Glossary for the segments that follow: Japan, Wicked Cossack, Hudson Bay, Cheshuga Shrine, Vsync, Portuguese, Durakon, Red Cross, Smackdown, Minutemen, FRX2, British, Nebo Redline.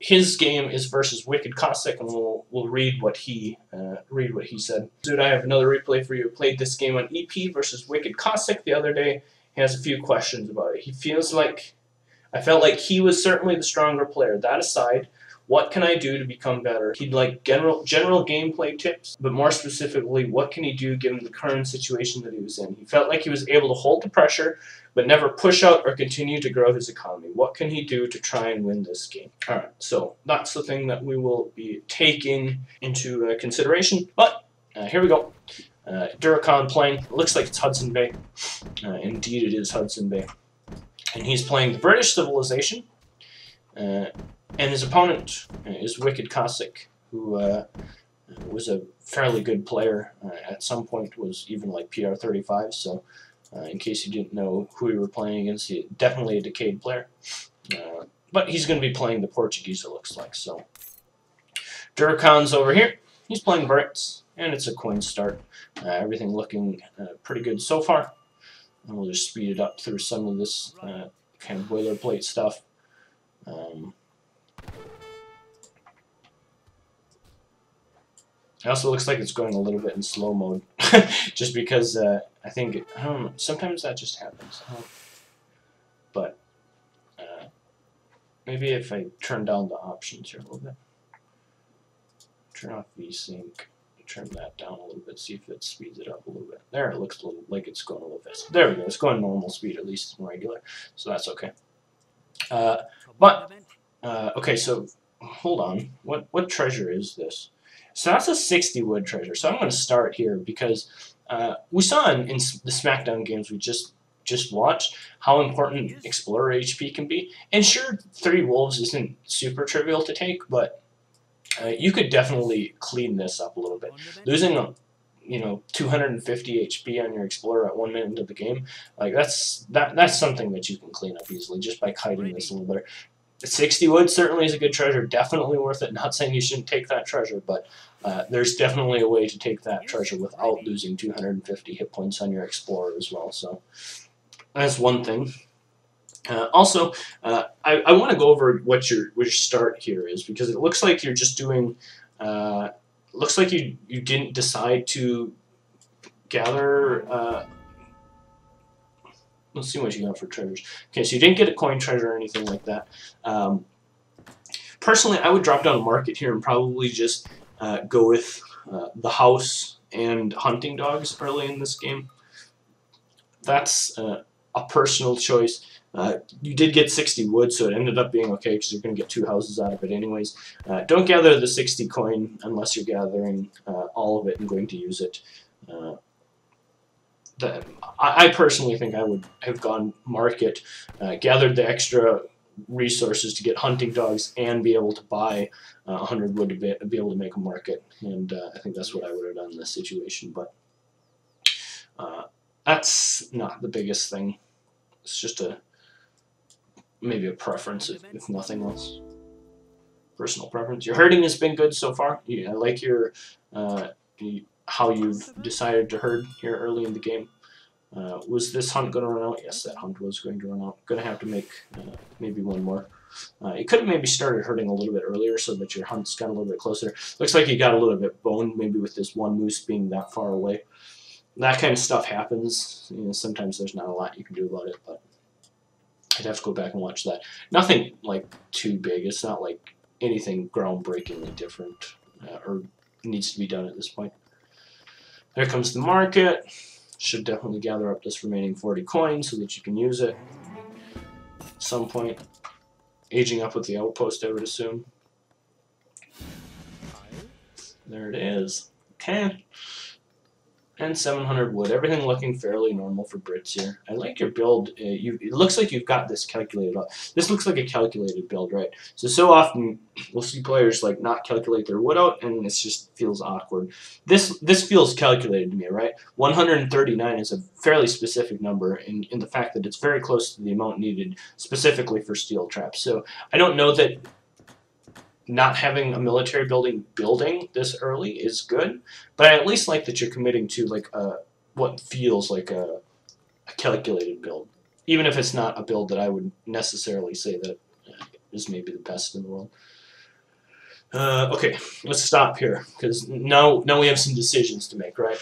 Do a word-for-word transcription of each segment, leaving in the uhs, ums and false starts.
his game is versus Wicked Cossack, and we'll we'll read what he uh, read what he said. Dude, I have another replay for you. I played this game on E P versus Wicked Cossack the other day. He has a few questions about it. He feels like I felt like he was certainly the stronger player. That aside, what can I do to become better? He'd like general general gameplay tips, but more specifically, what can he do given the current situation that he was in? He felt like he was able to hold the pressure, but never push out or continue to grow his economy. What can he do to try and win this game? All right, so that's the thing that we will be taking into uh, consideration. But uh, here we go. Uh, Durakon playing. It looks like it's Hudson Bay. Uh, indeed, it is Hudson Bay, and he's playing the British civilization. Uh, And his opponent is Wicked Cossack, who uh, was a fairly good player. Uh, at some point, was even like P R thirty-five. So, uh, in case you didn't know who we were playing against, he definitely a decayed player. Uh, but he's going to be playing the Portuguese. It looks like so. Durakon's over here. He's playing Brits, and it's a coin start. Uh, everything looking uh, pretty good so far. And we'll just speed it up through some of this uh, kind of boilerplate stuff. Um, It also looks like it's going a little bit in slow mode, just because uh, I think it, I don't know, sometimes that just happens. I don't know. But uh, maybe if I turn down the options here a little bit, turn off Vsync, turn that down a little bit, see if it speeds it up a little bit. There, it looks a little, like it's going a little fast. There we go. It's going normal speed, at least it's regular, so that's okay. Uh, but uh, okay, so hold on. What what treasure is this? So that's a sixty wood treasure. So I'm going to start here because uh, we saw in, in the Smackdown games we just just watched how important Explorer H P can be. And sure, three wolves isn't super trivial to take, but uh, you could definitely clean this up a little bit. Losing a, you know, two hundred fifty H P on your Explorer at one minute into the game, like that's that that's something that you can clean up easily just by kiting this a little better. sixty wood certainly is a good treasure, definitely worth it. Not saying you shouldn't take that treasure, but uh, there's definitely a way to take that treasure without losing two hundred fifty hit points on your Explorer as well. So that's one thing. Uh, also, uh, I, I want to go over what your, what your start here is, because it looks like you're just doing. Uh, looks like you you didn't decide to gather. Uh, Let's see what you got for treasures. Okay, so you didn't get a coin treasure or anything like that. Um, personally, I would drop down a market here and probably just uh, go with uh, the house and hunting dogs early in this game. That's uh, a personal choice. Uh, you did get sixty wood, so it ended up being okay because you're going to get two houses out of it anyways. Uh, don't gather the sixty coin unless you're gathering uh, all of it and going to use it. Uh, The, I personally think I would have gone market, uh, gathered the extra resources to get hunting dogs and be able to buy uh, one hundred wood to be, be able to make a market, and uh, I think that's what I would have done in this situation, but uh, that's not the biggest thing. It's just a maybe a preference, if, if nothing else. Personal preference. Your herding has been good so far. Yeah, I like your... Uh, you, how you've decided to herd here early in the game. Uh, was this hunt going to run out? Yes, that hunt was going to run out. Going to have to make uh, maybe one more. Uh, you could have maybe started herding a little bit earlier so that your hunts got a little bit closer. Looks like you got a little bit boned maybe with this one moose being that far away. That kind of stuff happens. You know, sometimes there's not a lot you can do about it, but I'd have to go back and watch that. Nothing like too big. It's not like anything groundbreakingly different uh, or needs to be done at this point. There comes the market. Should definitely gather up this remaining forty coin so that you can use it at some point. Aging up with the outpost, I would assume. There it is. Okay. And seven hundred wood. Everything looking fairly normal for Brits here. I like your build. Uh, you, it looks like you've got this calculated up. This looks like a calculated build, right? So, so often we'll see players like not calculate their wood out, and it just feels awkward. This this feels calculated to me, right? one hundred thirty-nine is a fairly specific number in, in the fact that it's very close to the amount needed specifically for steel traps. So I don't know that not having a military building building this early is good, but I at least like that you're committing to like a, what feels like a, a calculated build, even if it's not a build that I would necessarily say that is maybe the best in the world. Uh, okay, let's stop here, because now, now we have some decisions to make, right?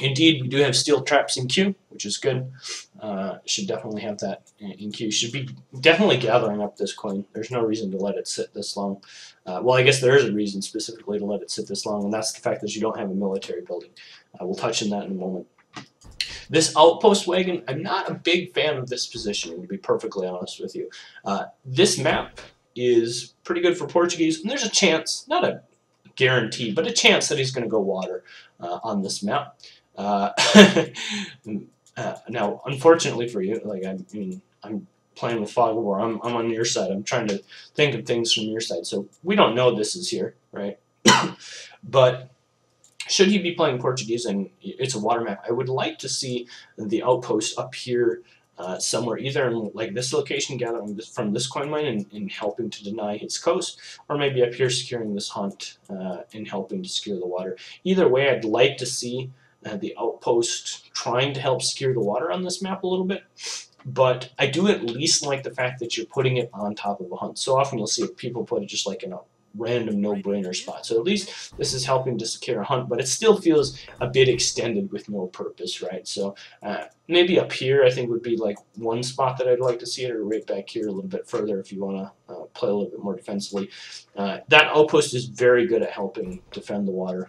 Indeed, we do have steel traps in queue, which is good. Uh, should definitely have that in queue. Should be definitely gathering up this coin. There's no reason to let it sit this long. Uh, well, I guess there is a reason specifically to let it sit this long, and that's the fact that you don't have a military building. Uh, we'll touch on that in a moment. This outpost wagon, I'm not a big fan of this positioning, to be perfectly honest with you. Uh, this map is pretty good for Portuguese, and there's a chance, not a guarantee, but a chance that he's going to go water uh, on this map. Uh, uh, now, unfortunately for you, like I mean, I'm playing with fog of war. I'm I'm on your side. I'm trying to think of things from your side, so we don't know this is here, right? But should he be playing Portuguese and it's a water map, I would like to see the outpost up here uh, somewhere, either in like this location, gathering this, from this coin mine and, and helping to deny his coast, or maybe up here securing this hunt uh, and helping to secure the water. Either way, I'd like to see Uh, the outpost trying to help secure the water on this map a little bit, but I do at least like the fact that you're putting it on top of a hunt. So often you'll see people put it just like in a random no-brainer spot. So at least this is helping to secure a hunt, but it still feels a bit extended with no purpose, right? So uh, maybe up here I think would be like one spot that I'd like to see it, or right back here a little bit further if you want to uh, play a little bit more defensively. Uh, that outpost is very good at helping defend the water.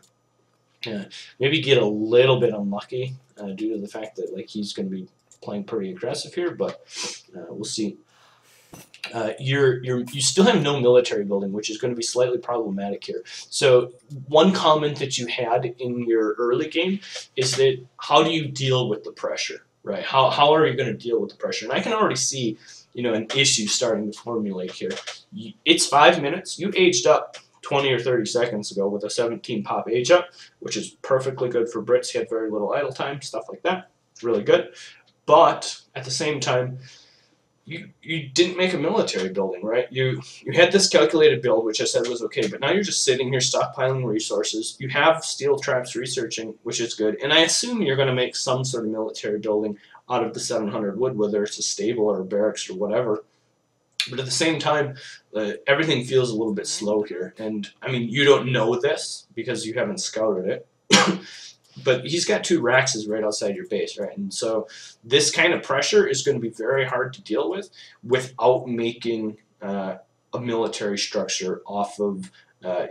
Yeah, maybe get a little bit unlucky uh, due to the fact that like he's going to be playing pretty aggressive here, but uh, we'll see. Uh, you're you're you still have no military building, which is going to be slightly problematic here. So one comment that you had in your early game is that how do you deal with the pressure, right? How how are you going to deal with the pressure? And I can already see you know an issue starting to formulate here. It's five minutes. You aged up twenty or thirty seconds ago with a seventeen pop age up, which is perfectly good for Brits. He had very little idle time, stuff like that. It's really good. But at the same time, you you didn't make a military building, right? You you had this calculated build, which I said was okay, but now you're just sitting here stockpiling resources. You have steel traps researching, which is good, and I assume you're going to make some sort of military building out of the seven hundred wood, whether it's a stable or a barracks or whatever. But at the same time, uh, everything feels a little bit slow here. And, I mean, you don't know this because you haven't scouted it. But he's got two Raxes right outside your base, right? And so this kind of pressure is going to be very hard to deal with without making uh, a military structure off of uh,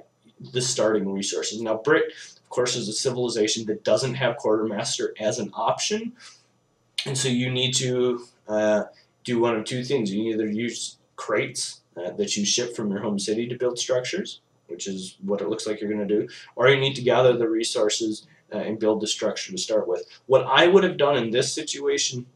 the starting resources. Now, Brit, of course, is a civilization that doesn't have quartermaster as an option. And so you need to uh, do one of two things. You either use crates uh, that you ship from your home city to build structures, which is what it looks like you're going to do, or you need to gather the resources uh, and build the structure to start with. What I would have done in this situation,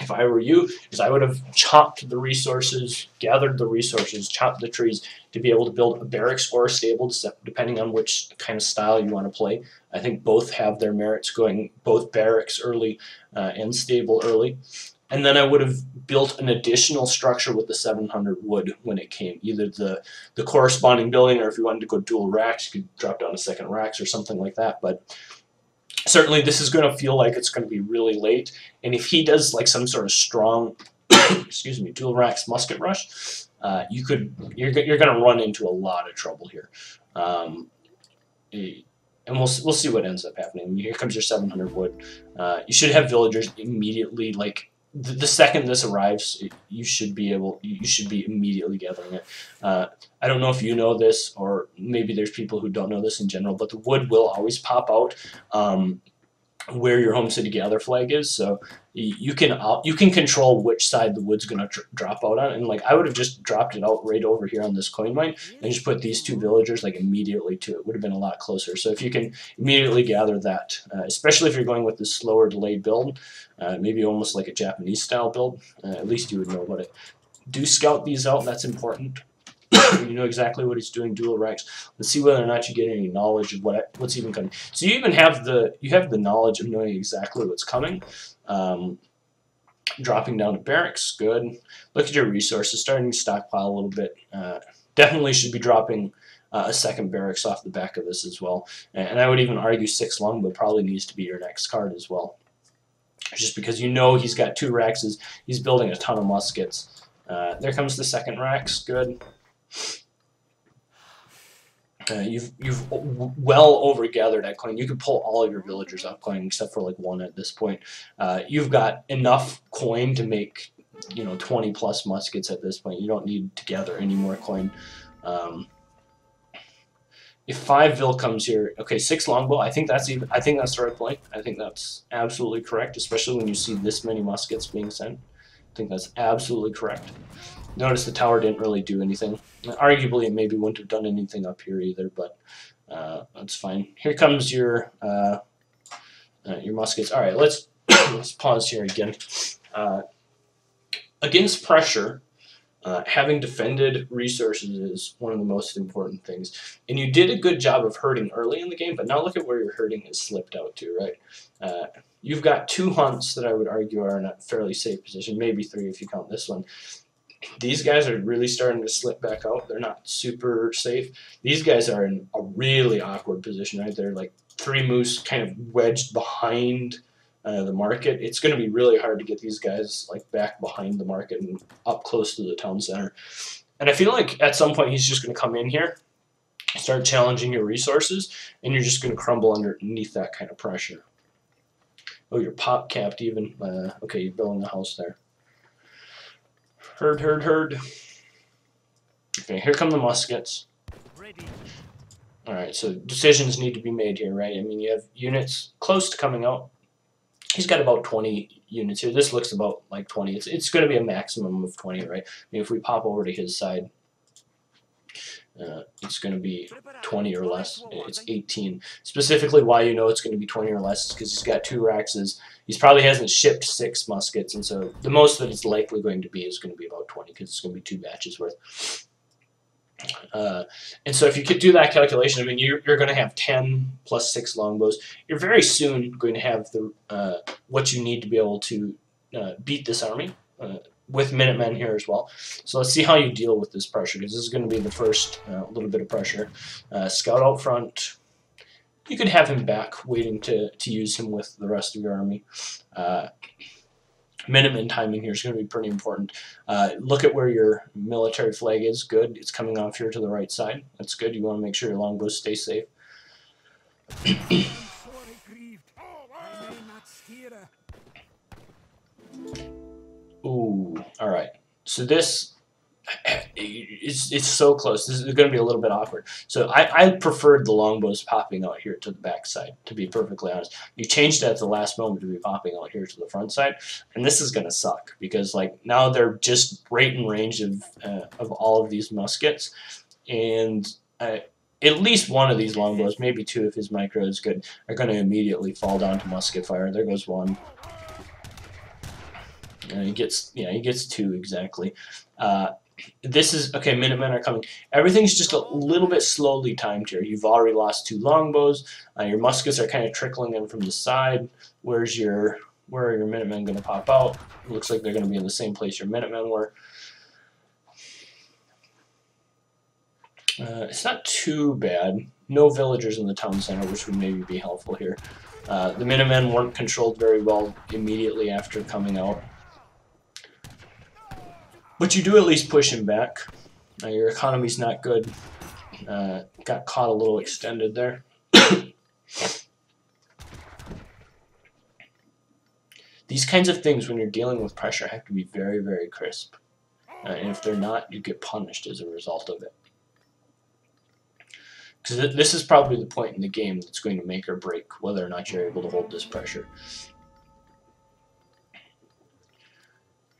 if I were you, is I would have chopped the resources, gathered the resources, chopped the trees to be able to build a barracks or a stable, depending on which kind of style you want to play. I think both have their merits, going both barracks early uh, and stable early. And then I would have built an additional structure with the seven hundred wood when it came. Either the, the corresponding building, or if you wanted to go dual racks, you could drop down a second racks or something like that. But certainly this is going to feel like it's going to be really late. And if he does like some sort of strong excuse me, dual racks musket rush, uh, you could, you're, you're going to run into a lot of trouble here. Um, it, And we'll, we'll see what ends up happening. Here comes your seven hundred wood. Uh, you should have villagers immediately, like, the second this arrives, you should be able, you should be immediately gathering it. Uh, I don't know if you know this, or maybe there's people who don't know this in general, but the wood will always pop out um, where your home city gather flag is. So you can uh, you can control which side the wood's going to drop out on. And like I would have just dropped it out right over here on this coin mine, and just put these two villagers like immediately to it. Would have been a lot closer. So if you can immediately gather that, uh, especially if you're going with this slower delayed build, uh, maybe almost like a Japanese style build, uh, at least you would know about it. Do scout these out. That's important. You know exactly what he's doing. Dual racks. Let's see whether or not you get any knowledge of what what's even coming. So you even have the you have the knowledge of knowing exactly what's coming. Um, dropping down to barracks, good. Look at your resources. Starting to stockpile a little bit. Uh, definitely should be dropping uh, a second barracks off the back of this as well. And I would even argue six longbow probably needs to be your next card as well. Just because you know he's got two raxes, he's building a ton of muskets. Uh, there comes the second racks, good. Uh, you've you've well over-gathered at coin. You can pull all of your villagers up coin, except for like one at this point. Uh, you've got enough coin to make, you know, twenty plus muskets at this point. You don't need to gather any more coin. Um, if five vil comes here, okay, six longbow. I think that's even. I think that's the right play. I think that's absolutely correct, especially when you see this many muskets being sent. I think that's absolutely correct. Notice the tower didn't really do anything. Arguably, it maybe wouldn't have done anything up here either, but uh, that's fine. Here comes your uh, uh, your muskets. All right, let's let's pause here again. Uh, against pressure, uh, having defended resources is one of the most important things. And you did a good job of herding early in the game, but now look at where your herding has slipped out to, right? Uh, you've got two hunts that I would argue are in a fairly safe position, maybe three if you count this one. These guys are really starting to slip back out. They're not super safe. These guys are in a really awkward position, right? They're like three moose kind of wedged behind uh, the market. It's going to be really hard to get these guys like back behind the market and up close to the town center. And I feel like at some point he's just going to come in here, start challenging your resources, and you're just going to crumble underneath that kind of pressure. Oh, you're pop-capped even. Uh, okay, you're building the house there. Herd, herd, herd. Okay, here come the muskets. Alright, so decisions need to be made here, right? I mean, you have units close to coming out. He's got about twenty units here. This looks about like twenty. It's, it's going to be a maximum of twenty, right? I mean, if we pop over to his side, uh, it's going to be twenty or less. It's eighteen. Specifically, why you know it's going to be twenty or less is because he's got two Raxes. He probably hasn't shipped six muskets, and so the most that it's likely going to be is going to be about twenty, because it's going to be two batches worth. Uh, and so if you could do that calculation, I mean, you're, you're going to have ten plus six longbows. You're very soon going to have the uh, what you need to be able to uh, beat this army, uh, with Minutemen here as well. So let's see how you deal with this pressure, because this is going to be the first uh, little bit of pressure. Uh, scout out front. You could have him back, waiting to, to use him with the rest of your army. Uh, Minutemen timing here is going to be pretty important. Uh, look at where your military flag is. Good. It's coming off here to the right side. That's good. You want to make sure your longbows stay safe. Ooh. All right. So this... It's, it's so close. This is going to be a little bit awkward. So I, I preferred the longbows popping out here to the back side, to be perfectly honest. You changed that at the last moment to be popping out here to the front side, and this is going to suck, because like now they're just right in range of, uh, of all of these muskets, and uh, at least one of these longbows, maybe two if his micro is good, are going to immediately fall down to musket fire. There goes one. And he gets, yeah, he gets two exactly. Uh, This is, okay, Minutemen are coming. Everything's just a little bit slowly timed here. You've already lost two longbows. Uh, your muskets are kind of trickling in from the side. Where's your, where are your Minutemen going to pop out? It looks like they're going to be in the same place your Minutemen were. Uh, it's not too bad. No villagers in the town center, which would maybe be helpful here. Uh, the Minutemen weren't controlled very well immediately after coming out. But you do at least push him back. Uh, your economy's not good. Uh, got caught a little extended there. These kinds of things, when you're dealing with pressure, have to be very, very crisp. Uh, and if they're not, you get punished as a result of it. Because th this is probably the point in the game that's going to make or break whether or not you're able to hold this pressure.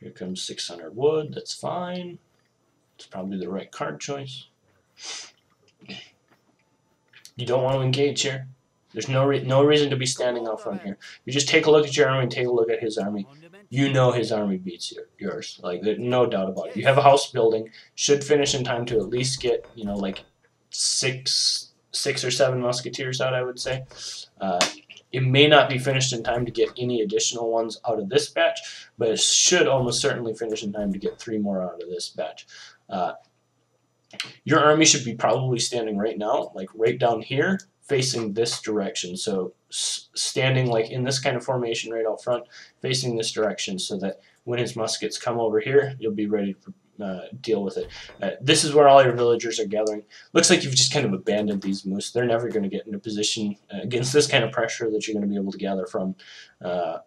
Here comes six hundred wood, that's fine. It's probably the right card choice. You don't want to engage here. There's no re no reason to be standing out front here. You just take a look at your army and take a look at his army. You know his army beats your, yours. Like, there's no doubt about it. You have a house building. Should finish in time to at least get, you know, like six, six or seven musketeers out, I would say. Uh, It may not be finished in time to get any additional ones out of this batch, but it should almost certainly finish in time to get three more out of this batch. Uh, your army should be probably standing right now, like right down here, facing this direction. So s standing like in this kind of formation right out front, facing this direction, so that when his muskets come over here, you'll be ready to uh, deal with it. Uh, this is where all your villagers are gathering. Looks like you've just kind of abandoned these moose. They're never going to get in a position against this kind of pressure that you're going to be able to gather from. Uh,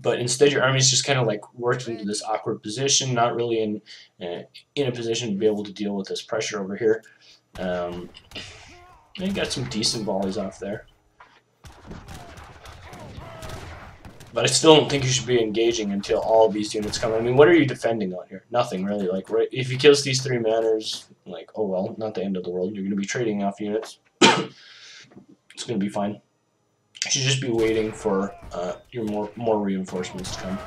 but instead your army's just kind of like worked into this awkward position, not really in, uh, in a position to be able to deal with this pressure over here. Um, they got some decent volleys off there. But I still don't think you should be engaging until all of these units come. I mean, what are you defending on here? Nothing, really. Like, right, if he kills these three manors, like, oh well, not the end of the world. You're going to be trading off units. It's going to be fine. You should just be waiting for uh, your more, more reinforcements to come.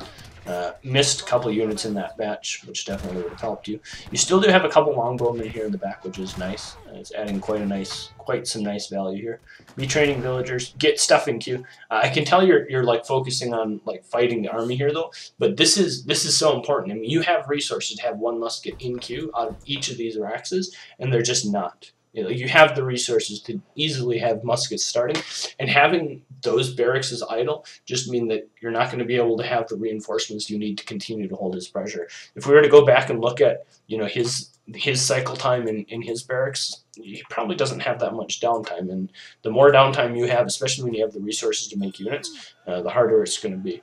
Uh, missed a couple units in that batch, which definitely would have helped you. You still do have a couple longbowmen here in the back, which is nice. Uh, it's adding quite a nice, quite some nice value here. Retraining villagers, get stuff in queue. Uh, I can tell you're you're like focusing on like fighting the army here though, but this is this is so important. I mean, you have resources to have one musket in queue out of each of these Araxes, and they're just not. You know, you have the resources to easily have muskets starting, and having those barracks as idle just mean that you're not going to be able to have the reinforcements you need to continue to hold his pressure. If we were to go back and look at, you know, his his cycle time in, in his barracks, he probably doesn't have that much downtime, and the more downtime you have, especially when you have the resources to make units, uh, the harder it's going to be.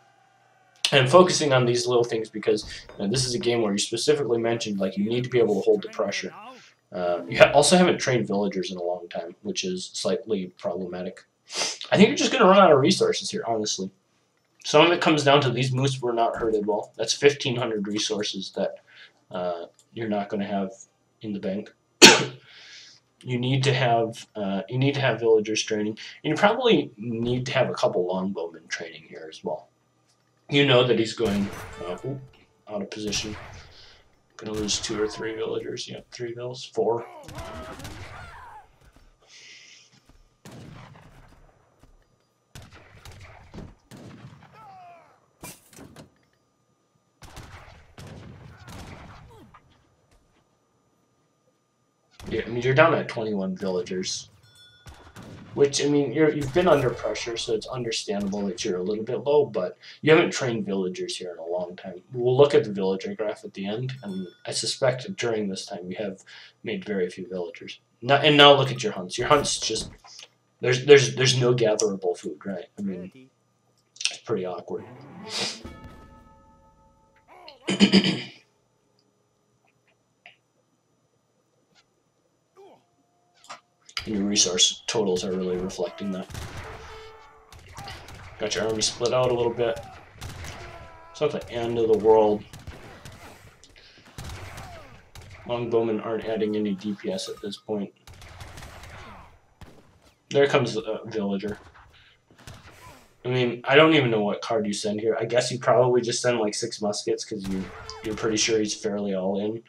And I'm focusing on these little things because you know, this is a game where you specifically mentioned like you need to be able to hold the pressure. Uh, you ha also haven't trained villagers in a long time, which is slightly problematic. I think you're just going to run out of resources here, honestly. Some of it comes down to these moose were not herded well. That's fifteen hundred resources that uh, you're not going to have in the bank. You need to have uh, you need to have villagers training, and you probably need to have a couple longbowmen training here as well. You know that he's going uh, oop, out of position. Gonna lose two or three villagers. Yep, three vills, four. Yeah, I mean you're down at twenty-one villagers, which I mean you're, you've been under pressure, so it's understandable that you're a little bit low. But you haven't trained villagers here in a long time. We'll look at the villager graph at the end, and I suspect during this time you have made very few villagers. Now, and now look at your hunts. Your hunts just there's there's there's no gatherable food, right? I mean, it's pretty awkward. And your resource totals are really reflecting that. Got your army split out a little bit. It's not the end of the world. Longbowmen aren't adding any D P S at this point. There comes a villager. I mean, I don't even know what card you send here. I guess you probably just send like six muskets because you, you're pretty sure he's fairly all in.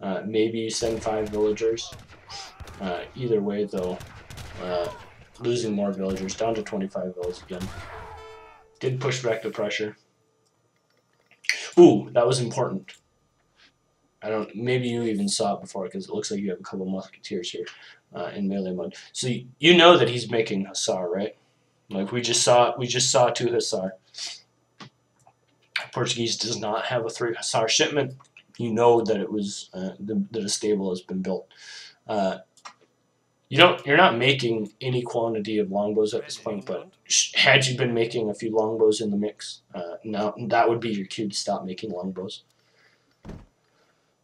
Uh, maybe you send five villagers. Uh, either way, though, uh, losing more villagers, down to twenty-five villas again. Did push back the pressure. Ooh, that was important. I don't. Maybe you even saw it before, because it looks like you have a couple musketeers here uh, in melee mode. So you, you know that he's making hussar, right? Like we just saw, we just saw two hussar. Portuguese does not have a three hussar shipment. You know that it was uh, the, that a stable has been built. Uh, you don't. You're not making any quantity of longbows at this point. But had you been making a few longbows in the mix, uh, now that would be your cue to stop making longbows.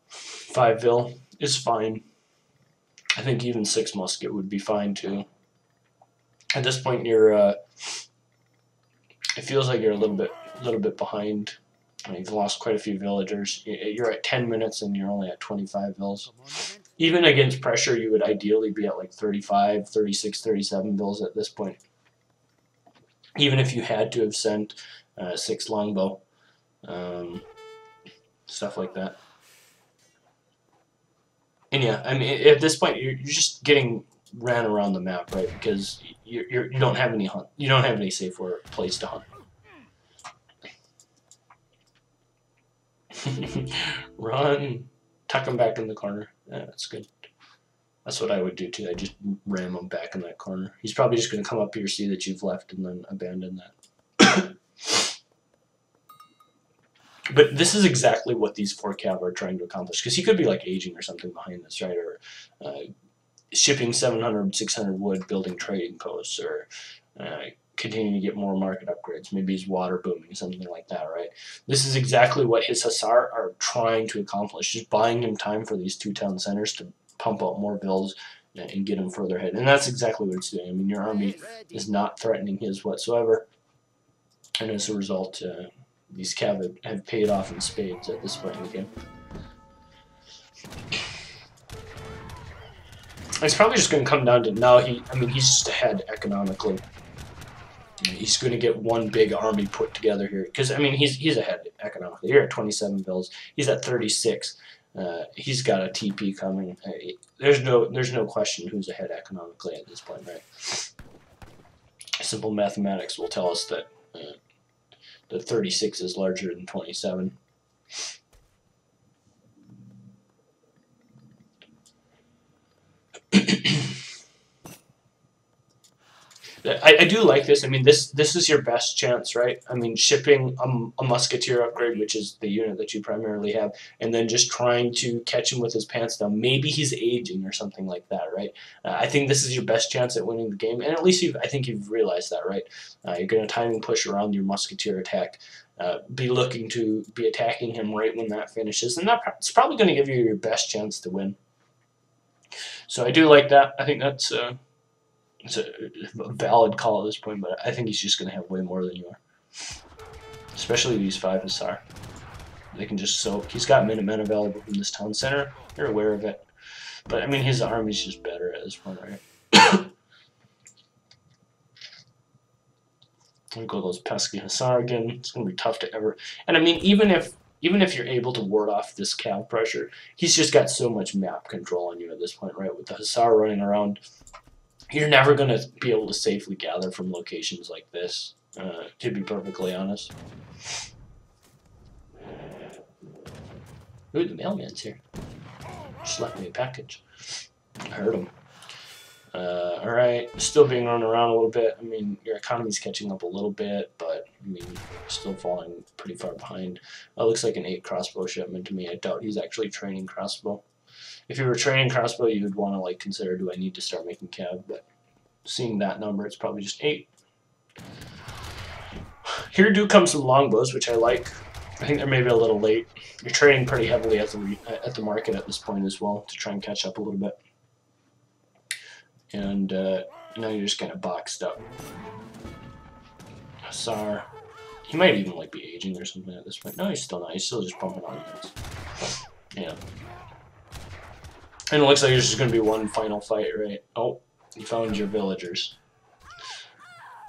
Five vil is fine. I think even six musket would be fine too. At this point, you're. Uh, it feels like you're a little bit, little bit behind. I mean, you've lost quite a few villagers. You're at ten minutes and you're only at twenty-five vills. Even against pressure, you would ideally be at like thirty-five, thirty-six, thirty-seven vills at this point. Even if you had to have sent uh, six longbow, um, stuff like that. And yeah, I mean, at this point, you're, you're just getting ran around the map, right? Because you're, you're, you don't have any hunt, you don't have any safe place to hunt. Run, tuck them back in the corner. Yeah, that's good. That's what I would do too. I just ram him back in that corner. He's probably just going to come up here, see that you've left, and then abandon that. But this is exactly what these four cav are trying to accomplish, because he could be like aging or something behind this, right? Or uh, shipping seven hundred, six hundred wood, building trading posts, or uh, continuing to get more market upgrades. Maybe he's water booming, something like that, right? This is exactly what his Hussar are trying to accomplish, just buying him time for these two town centers to pump out more bills and get him further ahead. And that's exactly what it's doing. I mean, your army is not threatening his whatsoever. And as a result, uh, these cav have paid off in spades at this point in the game. It's probably just going to come down to now he, I mean, he's just ahead economically. He's going to get one big army put together here. Because, I mean, he's, he's ahead economically. You're at twenty-seven bills. He's at thirty-six. Uh, he's got a T P coming. There's no there's no question who's ahead economically at this point, right? Simple mathematics will tell us that uh, the thirty-six is larger than twenty-seven. I, I do like this. I mean, this this is your best chance, right? I mean, shipping a, a musketeer upgrade, which is the unit that you primarily have, and then just trying to catch him with his pants down. Maybe he's aging or something like that, right? Uh, I think this is your best chance at winning the game, and at least you've, I think you've realized that, right? Uh, you're going to timing push around your musketeer attack, uh, be looking to be attacking him right when that finishes, and that's probably going to give you your best chance to win. So I do like that. I think that's... Uh, It's a valid call at this point, but I think he's just going to have way more than you are. Especially these five Hussar. They can just soak. He's got Minutemen available from this town center. You're aware of it. But, I mean, his army's just better at this point, right? I'm going to go those pesky Hussar again. It's going to be tough to ever... And, I mean, even if... Even if you're able to ward off this cav pressure, he's just got so much map control on you at this point, right? With the Hussar running around, you're never going to be able to safely gather from locations like this, uh, to be perfectly honest. Ooh, the mailman's here. Just left me a package. I heard him. Uh, alright, still being run around a little bit. I mean, your economy's catching up a little bit, but, I mean, still falling pretty far behind. That looks like an eight crossbow shipment to me. I doubt he's actually training crossbow. If you were training crossbow, you'd want to like consider, do I need to start making cav? But seeing that number, it's probably just eight. Here do come some longbows, which I like. I think they're maybe a little late. You're trading pretty heavily at the at the market at this point as well to try and catch up a little bit. And uh, now you're just kind of boxed up. Hussar. He might even like be aging or something at this point. No, he's still not. He's still just pumping on units. Yeah. And it looks like there's just going to be one final fight, right? Oh, you found your villagers.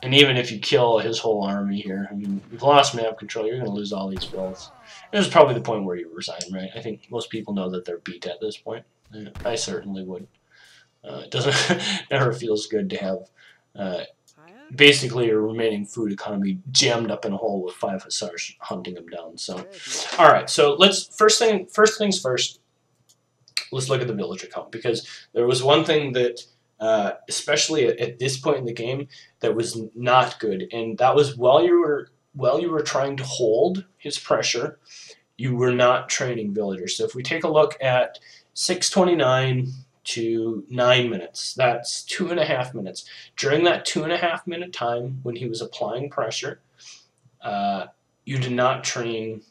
And even if you kill his whole army here, I mean, you've lost map control, you're going to lose all these bills. This is probably the point where you resign, right? I think most people know that they're beat at this point. Yeah, I certainly would. Uh, it doesn't never feels good to have uh, basically your remaining food economy jammed up in a hole with five Hussars hunting them down. So, all right. So let's first thing first things first. Let's look at the villager count, because there was one thing that, uh, especially at, at this point in the game, that was not good, and that was while you were while you were trying to hold his pressure, you were not training villagers. So if we take a look at six twenty-nine to nine minutes, that's two and a half minutes. During that two and a half minute time when he was applying pressure, uh, you did not train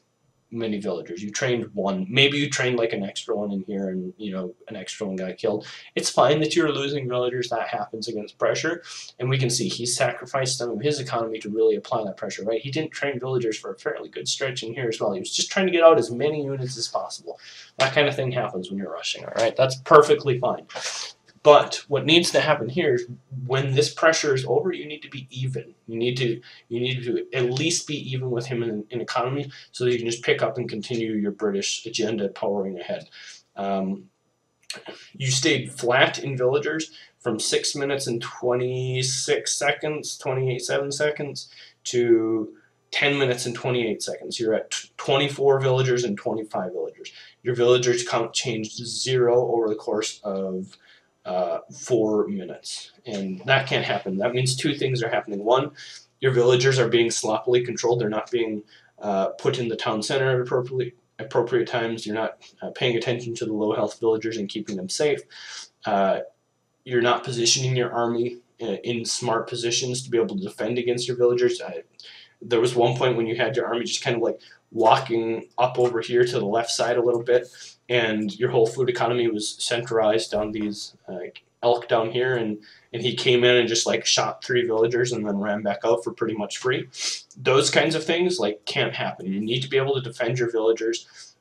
many villagers. You trained one. Maybe you trained like an extra one in here, and you know an extra one got killed. It's fine that you're losing villagers. That happens against pressure, and we can see he sacrificed some of his economy to really apply that pressure, right? He didn't train villagers for a fairly good stretch in here as well. He was just trying to get out as many units as possible. That kind of thing happens when you're rushing, all right? That's perfectly fine. But what needs to happen here is when this pressure is over, you need to be even. You need to you need to at least be even with him in, in economy, so that you can just pick up and continue your British agenda powering ahead. Um, you stayed flat in villagers from six minutes and twenty-six seconds, twenty-eight point seven seconds, to ten minutes and twenty-eight seconds. You're at twenty-four villagers and twenty-five villagers. Your villagers count changed to zero over the course of Uh, four minutes, and that can't happen. That means two things are happening. One, your villagers are being sloppily controlled. They're not being uh, put in the town center at appropriate, appropriate times. You're not uh, paying attention to the low health villagers and keeping them safe. Uh, you're not positioning your army in smart positions to be able to defend against your villagers. I, there was one point when you had your army just kind of like walking up over here to the left side a little bit, and your whole food economy was centralized on these uh, elk down here, and, and he came in and just like shot three villagers and then ran back out for pretty much free. Those kinds of things like can't happen. You need to be able to defend your villagers,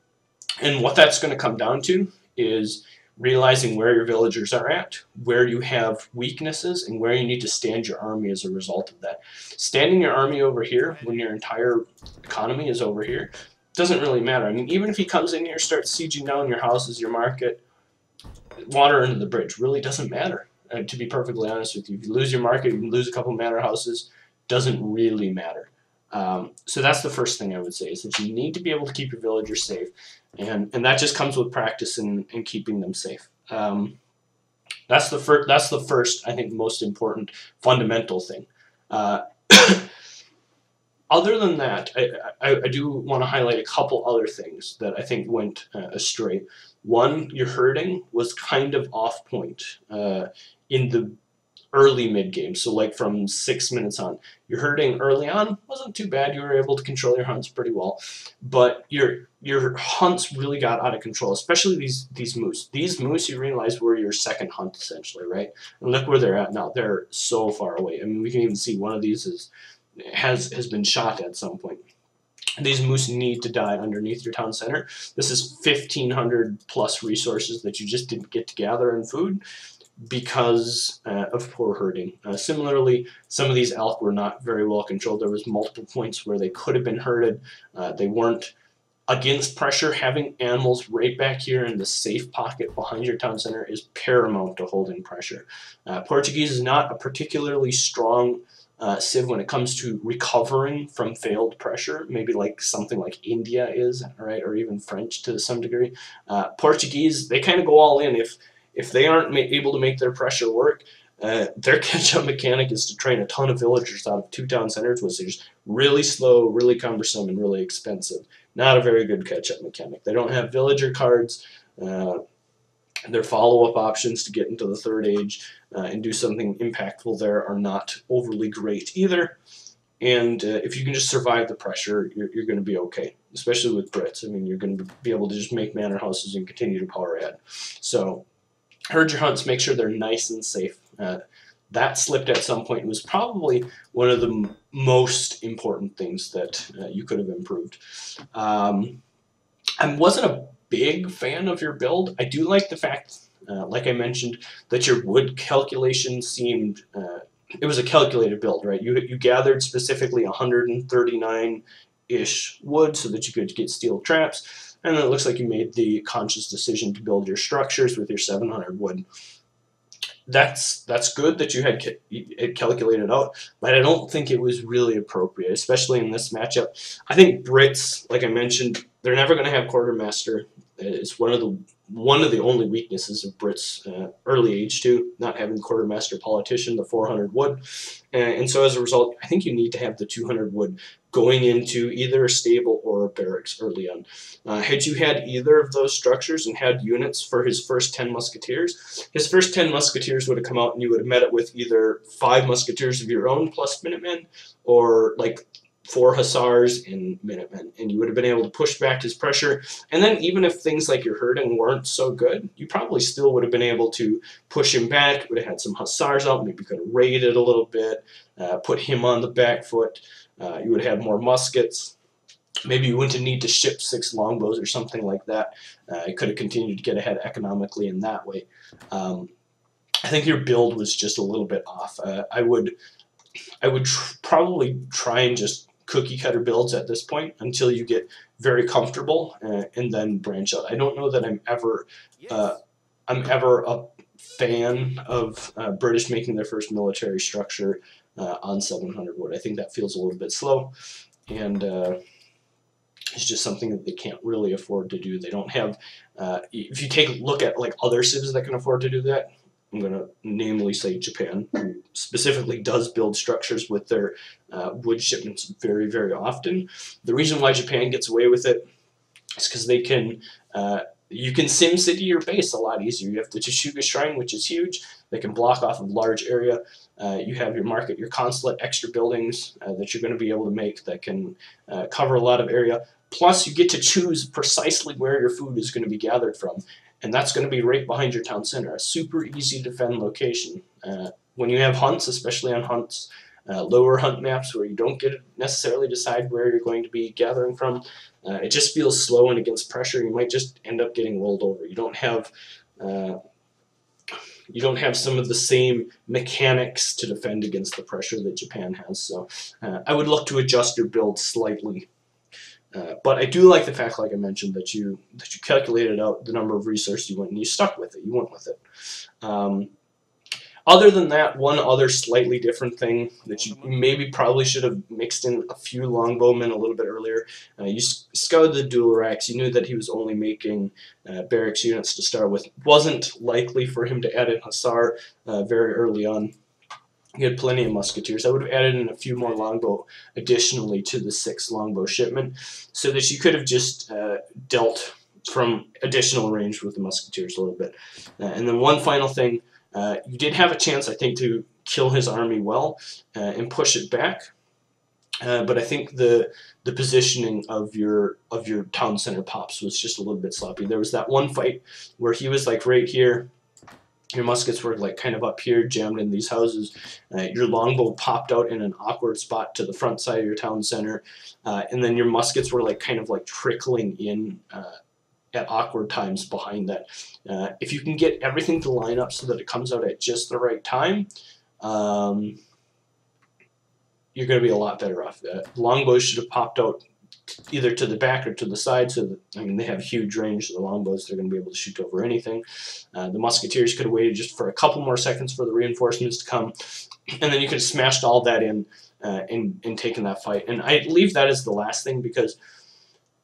and what that's going to come down to is realizing where your villagers are at, where you have weaknesses, and where you need to stand your army as a result of that. Standing your army over here when your entire economy is over here doesn't really matter. I mean, even if he comes in here, starts sieging down your houses, your market, water under the bridge, really doesn't matter. Uh, to be perfectly honest with you, if you lose your market, you lose a couple manor houses, doesn't really matter. Um, so that's the first thing I would say, is that you need to be able to keep your villagers safe, and and that just comes with practice and, and keeping them safe. Um, that's the first. That's the first. I think most important fundamental thing. Uh, other than that, I, I, I do want to highlight a couple other things that I think went uh, astray. One, your herding was kind of off point uh, in the early mid-game, so like from six minutes on. Your herding early on wasn't too bad. You were able to control your hunts pretty well, but your your hunts really got out of control, especially these these moose. These moose, you realize, were your second hunt essentially, right? And look where they're at now. They're so far away. I mean, we can even see one of these is has has been shot at some point. These moose need to die underneath your town center. This is fifteen hundred plus resources that you just didn't get to gather in food because uh, of poor herding. Uh, similarly, some of these elk were not very well controlled. There was multiple points where they could have been herded. Uh, they weren't. Against pressure, having animals right back here in the safe pocket behind your town center is paramount to holding pressure. Uh, Portuguese is not a particularly strong uh, civ when it comes to recovering from failed pressure, maybe like something like India is, right, or even French to some degree. Uh, Portuguese, they kind of go all in. If If they aren't ma able to make their pressure work, uh, their catch-up mechanic is to train a ton of villagers out of two town centers, which is really slow, really cumbersome, and really expensive. Not a very good catch-up mechanic. They don't have villager cards. Uh, their follow-up options to get into the third age uh, and do something impactful there are not overly great either. And uh, if you can just survive the pressure, you're, you're going to be okay, especially with Brits. I mean, you're going to be able to just make manor houses and continue to power ahead. So herd your hunts, make sure they're nice and safe. Uh, that slipped at some point. It was probably one of the m most important things that uh, you could have improved. Um, I wasn't a big fan of your build. I do like the fact, uh, like I mentioned, that your wood calculation seemed... Uh, it was a calculated build, right? You, you gathered specifically one hundred thirty-nine-ish wood so that you could get steel traps. And it looks like you made the conscious decision to build your structures with your seven hundred wood. That's that's good that you had ca it calculated out, but I don't think it was really appropriate, especially in this matchup. I think Brits, like I mentioned, they're never going to have quartermaster. It's one of the one of the only weaknesses of Brits uh, early age too, not having quartermaster politician, the four hundred wood, and, and so as a result, I think you need to have the two hundred wood going into either a stable or a barracks early on. Uh, had you had either of those structures and had units for his first ten musketeers, his first ten musketeers would have come out and you would have met it with either five musketeers of your own plus Minutemen, or like four hussars and Minutemen, and you would have been able to push back his pressure. And then even if things like your herding weren't so good, you probably still would have been able to push him back, would have had some hussars out, maybe could have raided a little bit, uh, put him on the back foot. Uh, you would have had more muskets. Maybe you wouldn't need to ship six longbows or something like that. Uh, it could have continued to get ahead economically in that way. Um, I think your build was just a little bit off. Uh, I would, I would tr probably try and just cookie cutter builds at this point until you get very comfortable uh, and then branch out. I don't know that I'm ever, uh, I'm ever a fan of uh, British making their first military structure Uh, on seven hundred wood. I think that feels a little bit slow, and uh, it's just something that they can't really afford to do. They don't have, uh, if you take a look at like other civs that can afford to do that, I'm going to namely say Japan, who specifically does build structures with their uh, wood shipments very, very often. The reason why Japan gets away with it is because they can, uh, you can sim city your base a lot easier. You have the Cheshuga Shrine, which is huge. They can block off a large area. Uh, you have your market, your consulate, extra buildings uh, that you're going to be able to make that can uh, cover a lot of area. Plus, you get to choose precisely where your food is going to be gathered from. And that's going to be right behind your town center, a super easy to defend location. Uh, when you have hunts, especially on hunts, uh, lower hunt maps where you don't get to necessarily decide where you're going to be gathering from, uh, it just feels slow, and against pressure, you might just end up getting rolled over. You don't have, uh, you don't have some of the same mechanics to defend against the pressure that Japan has. So uh, I would look to adjust your build slightly. Uh, but I do like the fact, like I mentioned, that you that you calculated out the number of resources you went, and you stuck with it. You went with it. Um, other than that, one other slightly different thing that you maybe probably should have mixed in a few longbowmen a little bit earlier. Uh, you scouted the Durakon. You knew that he was only making uh, barracks units to start with. Wasn't likely for him to add in hussar uh, very early on. He had plenty of musketeers. I would have added in a few more longbow additionally to the six longbow shipment, so that you could have just uh, dealt from additional range with the musketeers a little bit. Uh, and then one final thing, uh, you did have a chance, I think, to kill his army well uh, and push it back. Uh, but I think the the positioning of your of your town center pops was just a little bit sloppy. There was that one fight where he was like right here. Your muskets were like kind of up here, jammed in these houses. Uh, your longbow popped out in an awkward spot to the front side of your town center, uh, and then your muskets were like kind of like trickling in uh, at awkward times behind that. Uh, if you can get everything to line up so that it comes out at just the right time, um, you're going to be a lot better off. Uh, longbows should have popped out either to the back or to the side, so that, I mean, they have huge range, so the longbows, they're going to be able to shoot over anything. Uh, the musketeers could have waited just for a couple more seconds for the reinforcements to come, and then you could have smashed all that in uh, and, and taken that fight. And I leave that as the last thing, because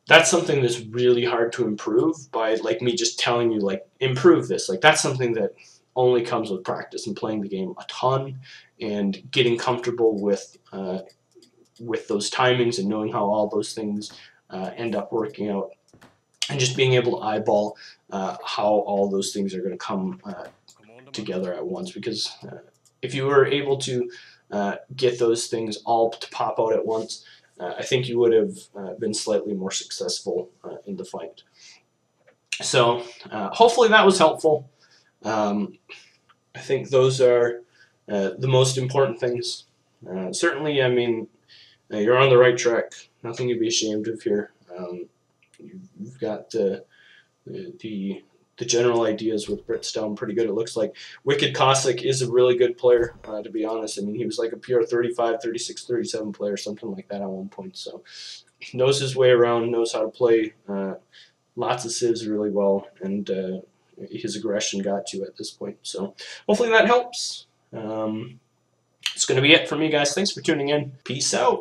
that's something that's really hard to improve by, like, me just telling you, like, improve this. Like, that's something that only comes with practice and playing the game a ton and getting comfortable with uh, with those timings and knowing how all those things uh, end up working out, and just being able to eyeball uh, how all those things are going to come uh, together at once. Because uh, if you were able to uh, get those things all to pop out at once, uh, I think you would have uh, been slightly more successful uh, in the fight. So uh, hopefully that was helpful. Um, I think those are uh, the most important things. Uh, certainly, I mean, Uh, you're on the right track. Nothing to be ashamed of here. Um, you've got the, the the general ideas with Brits down pretty good, it looks like. Wicked Cossack is a really good player, uh, to be honest. I mean, he was like a pure thirty-five, thirty-six, thirty-seven player, something like that at one point. So knows his way around, knows how to play uh, lots of civs really well, and uh, his aggression got you at this point. So hopefully that helps. Um, it's going to be it for me, guys. Thanks for tuning in. Peace out.